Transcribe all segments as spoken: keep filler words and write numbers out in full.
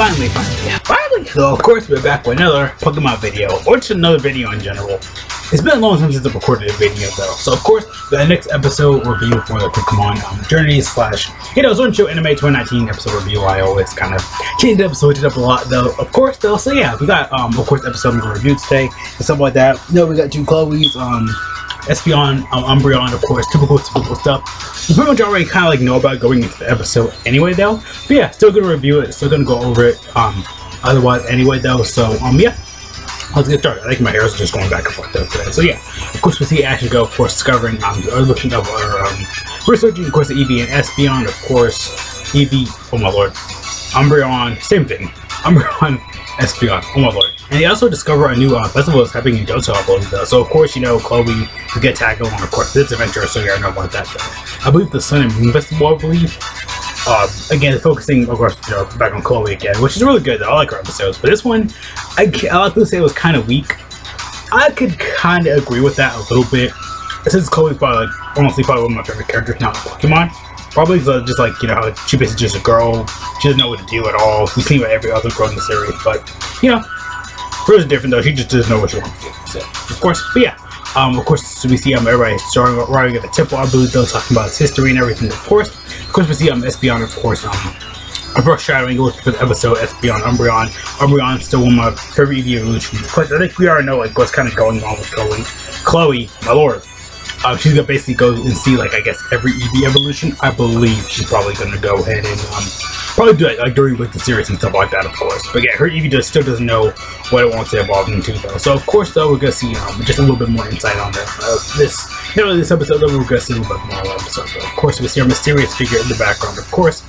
Finally, finally, finally! So, of course, we're back with another Pokemon video, or just another video in general. It's been a long time since I've recorded a video, though. So, of course, the next episode review for the Pokemon um, Journeys slash, you know, Zone Show Anime twenty nineteen episode review. I always kind of change the episode, it up a lot, though, of course, though. So, yeah, we got, um, of course, episode number review today, and stuff like that. You know, we got two Chloe's, um, Espeon, um, Umbreon, of course, typical, typical stuff. You pretty much already kind of, like, know about going into the episode anyway, though. But, yeah, still gonna review it, still gonna go over it, um, otherwise anyway, though. So, um, yeah. Let's get started. I think my arrows are just going back and forth though today. So yeah, of course we see Ash and Go, of course, discovering, um, the evolution of our, um, researching, of course, the Eevee and Espeon, of course, Eevee, oh my lord, Umbreon, same thing, Umbreon, Espeon, oh my lord. And they also discover a new, uh, festival that's happening in Joe's Island though. So of course, you know, Chloe, you get tagged along, of course, this adventure, so you know about that though. I believe the Sun and Moon Festival, I believe. Uh, again, focusing, of course, you know, back on Chloe again, which is really good. I like her episodes, but this one, I have to say, it was kind of weak. I could kind of agree with that a little bit, since Chloe's probably, like, honestly, probably one of my favorite characters now in Pokemon. Probably just like, you know, how she basically just a girl, she doesn't know what to do at all. We've seen about every other girl in the series, but you know, hers is different though. She just doesn't know what she wants to do. So, of course, but yeah. Um, of course, so we see um, everybody starting arriving at the temple, I believe, though, talking about its history and everything, of course. Of course, we see um, Espeon, of course, um, foreshadowing for the episode, Espeon, Umbreon. Umbreon still one of my favorite Eevee evolutions. I think we already know, like, what's kind of going on with Chloe. Chloe, my lord. Um, she's gonna basically go and see, like, I guess, every Eevee evolution. I believe she's probably gonna go ahead and, um, probably do it, like, during, like, the series and stuff like that, of course. But yeah, her Eevee just still doesn't know what it wants to evolve into, though. So, of course, though, we're gonna see, um, just a little bit more insight on that. Uh, this, you know, this episode, though, we're gonna see a little bit more on that episode, though. Of course, we see our mysterious figure in the background, of course.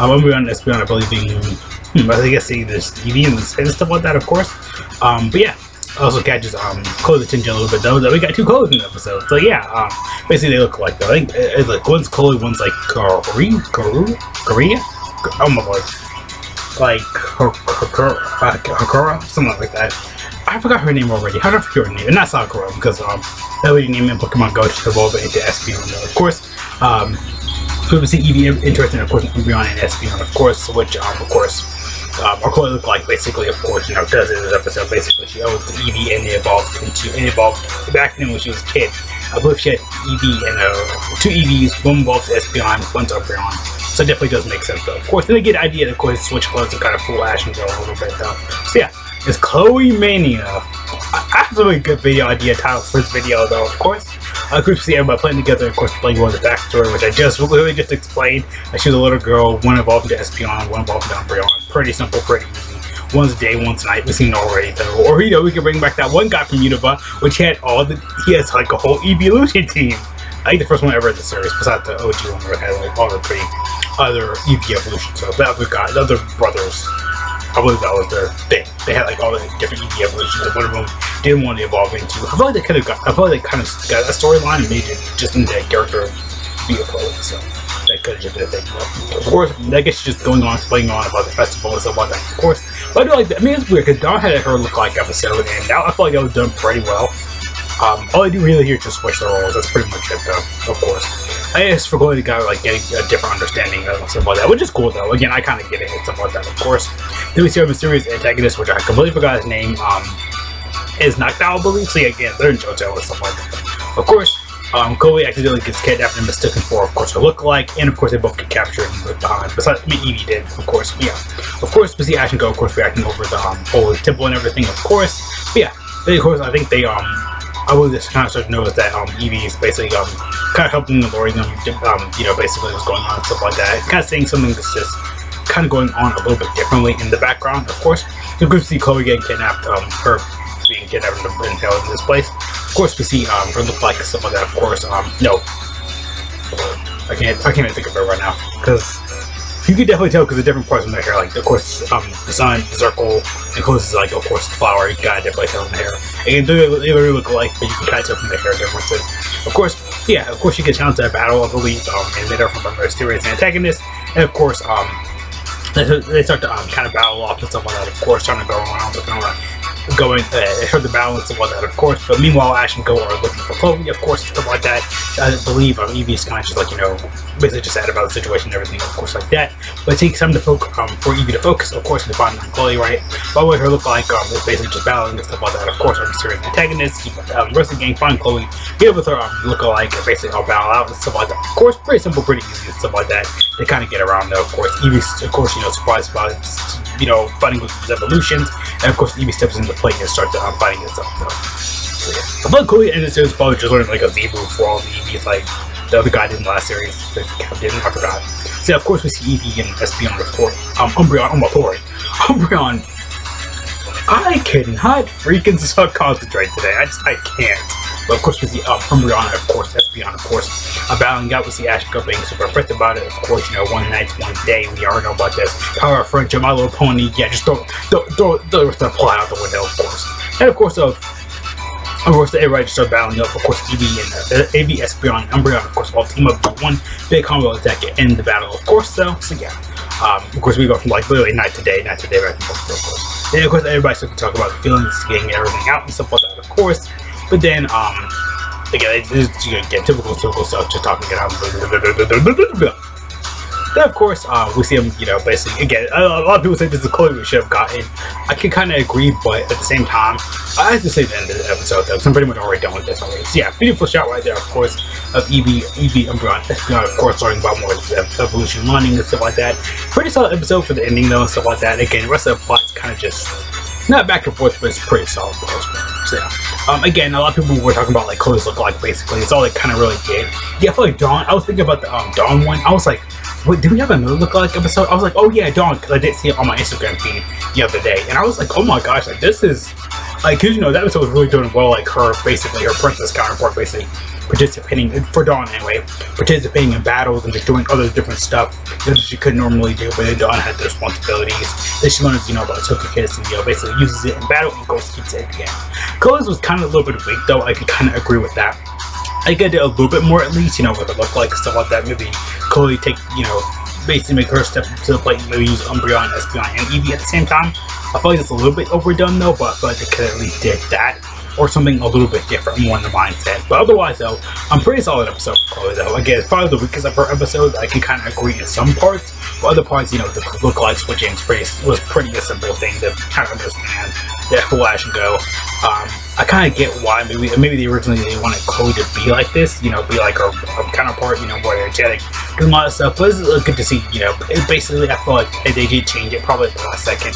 Um, Umbreon and Espeon, I believe, being, hmm, I guess, see this Eevee and stuff like that, of course. Um, but yeah. Also catches um Chloe's attention a little bit though. That we got two Chloes in the episode, so yeah. Um, basically they look like though. I think it's like one's Chloe, one's like Korea, Korea, Korea. Oh my lord, like Hakura, something like that. I forgot her name already. How did I forget her name? And not Sakura because um that lady name in Pokemon Go just evolved into Espeon though. Of course, um, we see Eevee interesting of course Umbreon and Espeon of course, which um of course. Um, or Chloe looked like basically, of course, you know, does in this episode. Basically, she owns the Eevee and they evolved into and evolved back then when she was a kid. I believe she had Eevee and uh, two Eevees, one evolves Espeon, one's Umbreon. So it definitely does make sense, though. Of course, then they get the idea that, of course, switch clothes and kind of full Ash and go a little bit, though. So yeah, it's Chloe Mania. I have a really good video idea title for this video, though, of course. I could see everybody playing together, of course, playing one of the backstory, which I just literally just explained. Like, she was a little girl, one evolved into Espeon, one evolved into Umbreon. Pretty simple, pretty easy. One's day, one's night. We've seen already though. Or you know, we can bring back that one guy from Unova, which had all the he has like a whole evolution team. I think the first one ever in the series, besides the O G one where it had like all the pretty other Eevee evolutions. So that we got the other brothers. I believe that was their thing. They had like all the different Eevee evolutions, and one of them didn't want to evolve into. I feel like they could have got. I feel like they kind of got that storyline and made it just in that character be a Chloe. So. That could have just been a thing. Of course, I guess she's just going on, explaining on about the festival and stuff like that. Of course, but I do like that. I mean, it's weird because Dawn had her look like episode, and now I feel like that was done pretty well. Um, all I do really here is just switch the roles. That's pretty much it, though. Of course, I just for going to got like getting a different understanding of stuff like that, which is cool though. Again, I kind of get it and stuff like that. Of course, then we see our mysterious antagonist, which I completely forgot his name. Um, is knocked out, I believe. So yeah, again, they're in JoJo and stuff like that. Of course. Um, Chloe accidentally gets kidnapped and mistaken for, of course, her lookalike, and of course, they both get captured and put behind. Besides, I mean, Eevee did, of course, yeah. Of course, we see Ash and Go, of course, reacting over the um, whole temple and everything, of course. But yeah, they, of course, I think they, um, I believe this kind of sort of knows that um, Eevee is basically um, kind of helping them, luring them, um, you know, basically what's going on and stuff like that. Kind of saying something that's just kind of going on a little bit differently in the background, of course. It's good to see Chloe getting kidnapped, um, her being kidnapped and held in this place. Of course, we see um, her look like some of that. Of course, um, no, I can't. I can't even think of her right now because you can definitely tell because the different parts of her hair. Like, of course, um, the sun, the circle, and close is like, of course, the flower. You gotta definitely tell from the hair. And they really look alike, but you can kind of tell from the hair differences. Of course, yeah. Of course, she gets challenged at battle, I believe, um, and later from her mysterious antagonist. And of course, um, they start to um, kind of battle off and stuff like that. Of course, trying to go around looking around. Go and uh, the balance and whatnot, of course. But meanwhile, Ash and Go are looking for Chloe, of course, stuff like that. I believe um, Eevee is kind of just like, you know, basically just sad about the situation and everything, of course, like that. But it takes time to focus, um, for Eevee to focus, of course, on the bottom of Chloe, right? But what her look like um, is basically just battling and stuff like that, of course, our serious antagonists, keep um, wrestling game, find Chloe, get with her um, lookalike, and basically all battle out and stuff like that. Of course, pretty simple, pretty easy and stuff like that. They kind of get around though, of course. Eevee's, of course, you know, surprised by it, just, you know, fighting with his evolutions, and of course, Eevee steps into play and starts um, fighting itself though. So yeah. I feel like Chloe in this series probably just learning like a Z move for all the Eevees, like the other guy did in the last series, the cap didn't, I forgot. So yeah, of course we see Eevee and Espeon report, um, Umbreon, oh my lord, Umbreon. I cannot freaking concentrate today, I just, I can't. But of course we see um, Umbreon and of course Espeon, of course, uh, battling out. We see Ash Go being super impressed about it, of course, you know, one night, one day, we already know about this. Power of friendship, My Little Pony, yeah, just throw, throw, throw, throw the rest of the plot out the window, of course. And of course, uh, Of course, the everybody just start battling up. Of course, Eevee and uh, Eevee, Espeon, and Umbreon, of course, all team up with one big combo attack in the battle, of course. So, so yeah. Um, of course, we go from like literally night to day, night to day, back and forth, of course. Then, of course, everybody's going to talk about the feelings, getting everything out and stuff like that, of course. But then, um, again, it's just going to get typical, typical stuff, just talking it out. Then, of course, uh, we see him, you know, basically, again, a lot of people say this is Chloe we should have gotten. I can kind of agree, but at the same time, I have to say the end of the episode, though, because I'm pretty much already done with this already. So, yeah, beautiful shot right there, of course, of Eevee, Eevee, Umbreon, Espeon, of course, learning about more evolution learning and stuff like that. Pretty solid episode for the ending, though, and stuff like that. Again, the rest of the plot's kind of just not back and forth, but it's pretty solid for us. So, yeah. Um, again, a lot of people were talking about, like, Chloe's lookalike, basically. It's all they kind of really did. Yeah, I feel like Dawn, I was thinking about the um, Dawn one. I was like, wait, did we have another lookalike episode? I was like, oh yeah, Dawn, because I did see it on my Instagram feed the other day. And I was like, oh my gosh, like, this is, like, because, you know, that episode was really doing well, like, her, basically, her princess counterpart, basically, participating, for Dawn anyway, participating in battles and just doing other different stuff that she couldn't normally do, but then Dawn had the responsibilities that she learned, you know, about Tokyo Kids, and, you know, basically uses it in battle and goes keeps it at the end. Chloe's was kind of a little bit weak, though, I can kind of agree with that. I get it a little bit more, at least, you know, what it looked like and stuff like that. Maybe Chloe take, you know, basically make her step to the plate and maybe use Umbreon, Espeon, and Eevee at the same time. I feel like it's a little bit overdone though, but I feel like they could at least did that or something a little bit different, more in the mindset. But otherwise though, I'm pretty solid episode for Chloe though. Again, it's probably the weakest of her episodes. I can kind of agree in some parts, but other parts, you know, the lookalike switching was pretty a simple thing to kind of understand. Yeah, Flash and Go. Um, I kind of get why maybe maybe they originally they wanted Chloe to be like this, you know, be like her, her counterpart, you know, more energetic, doing a lot of stuff. But it's good to see, you know. It basically, I feel like they did change it probably at the last second.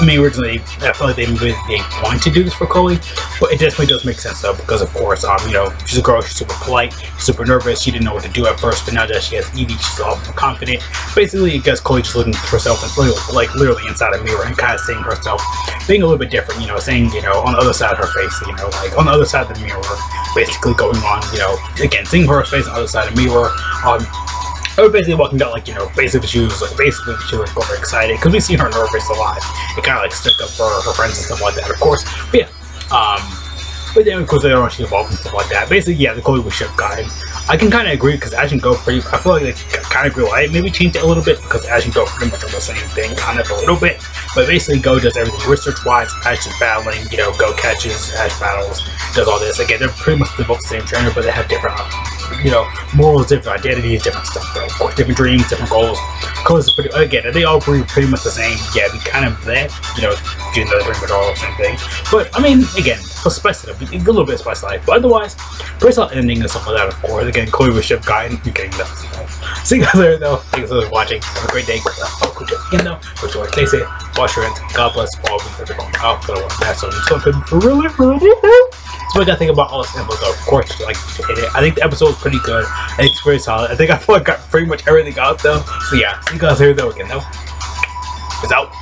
I mean, originally, I feel like they maybe they wanted to do this for Chloe, but it definitely does make sense though, because of course, um, you know, she's a girl, she's super polite, she's super nervous, she didn't know what to do at first, but now that she has Eevee, she's all more confident. Basically, it gets Chloe just looking at herself and like literally inside a mirror and kind of seeing herself being a little bit different, you know, saying, you know, on the other side of her face, you know, like on the other side of the mirror, basically going on, you know, again, seeing her face on the other side of the mirror, um, I was basically walking down, like, you know, basically she was, like, basically she was overexcited, because we've seen her nervous a lot, it kind of, like, stuck up for her friends and stuff like that, of course, but yeah, um, but then, of course, later on, she evolved and stuff like that. Basically, yeah, the Chloe we should have gotten. I can kind of agree, because Ash and Go pretty, I feel like they kind of agree why it maybe changed it a little bit, because Ash and Go pretty much are the same thing, kind of a little bit, but basically, Go does everything research-wise, Ash is battling, you know, Go catches, Ash battles, does all this. Again, they're pretty much both the same trainer, but they have different, you know, morals, different identities, different stuff, though. Of course, different dreams, different goals. Chloe's pretty, again, they all pretty, pretty much the same. Yeah, we kind of, that, you know, doing the pretty much all the same thing. But, I mean, again, for spice it up, a little bit of spice life, but otherwise, pretty solid ending and stuff like that, of course. Again, Chloe was ship guy, and you're getting that. See you guys later, though. Thanks for watching. Have a great day. Oh, good job again, though. For sure, stay safe. Wash your hands. God bless all of you. I'll put a one back, so I'm flipping really, really good. So what I think about all this info, though, of course, like, I think the episode was pretty good. I think it's pretty solid. I think I feel like I got pretty much everything out, though. So yeah, see you guys later, though, again, though. It's out.